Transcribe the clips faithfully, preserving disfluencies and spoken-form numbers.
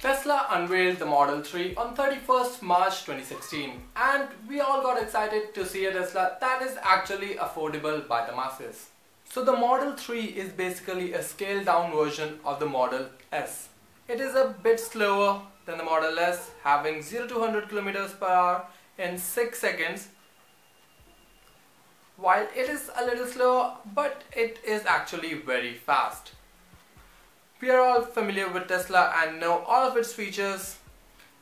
Tesla unveiled the Model three on thirty-first March twenty sixteen, and we all got excited to see a Tesla that is actually affordable by the masses. So the Model three is basically a scaled down version of the Model S. It is a bit slower than the Model S, having zero to one hundred kilometers per hour in six seconds, while it is a little slower, but it is actually very fast. We are all familiar with Tesla and know all of its features,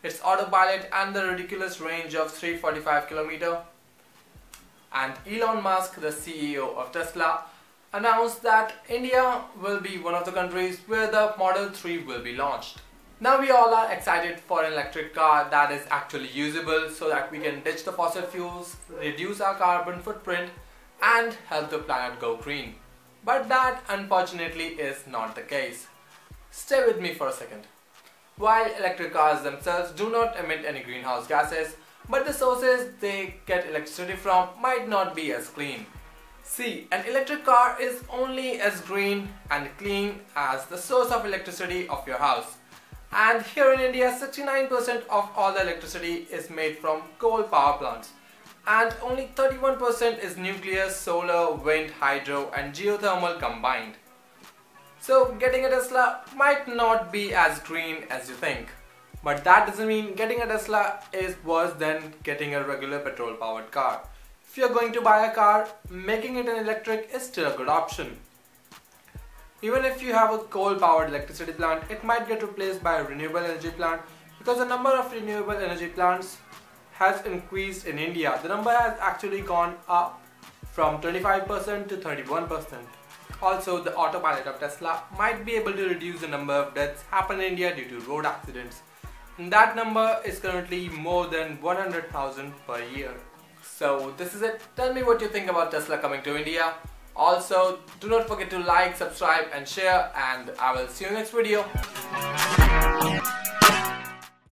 its autopilot and the ridiculous range of three hundred forty-five kilometers. And Elon Musk, the C E O of Tesla, announced that India will be one of the countries where the Model three will be launched. Now we all are excited for an electric car that is actually usable, so that we can ditch the fossil fuels, reduce our carbon footprint and help the planet go green. But that unfortunately is not the case. Stay with me for a second. While electric cars themselves do not emit any greenhouse gases, but the sources they get electricity from might not be as clean. See, an electric car is only as green and clean as the source of electricity of your house. And here in India, sixty-nine percent of all the electricity is made from coal power plants, and only thirty-one percent is nuclear, solar, wind, hydro and geothermal combined. So getting a Tesla might not be as green as you think. But that doesn't mean getting a Tesla is worse than getting a regular petrol powered car. If you're going to buy a car, making it an electric is still a good option. Even if you have a coal powered electricity plant, it might get replaced by a renewable energy plant, because the number of renewable energy plants has increased in India. The number has actually gone up from twenty-five percent to thirty-one percent. Also, the autopilot of Tesla might be able to reduce the number of deaths happen in India due to road accidents, and that number is currently more than one hundred thousand per year. So this is it. Tell me what you think about Tesla coming to India. Also, do not forget to like, subscribe and share, and I will see you in the next video.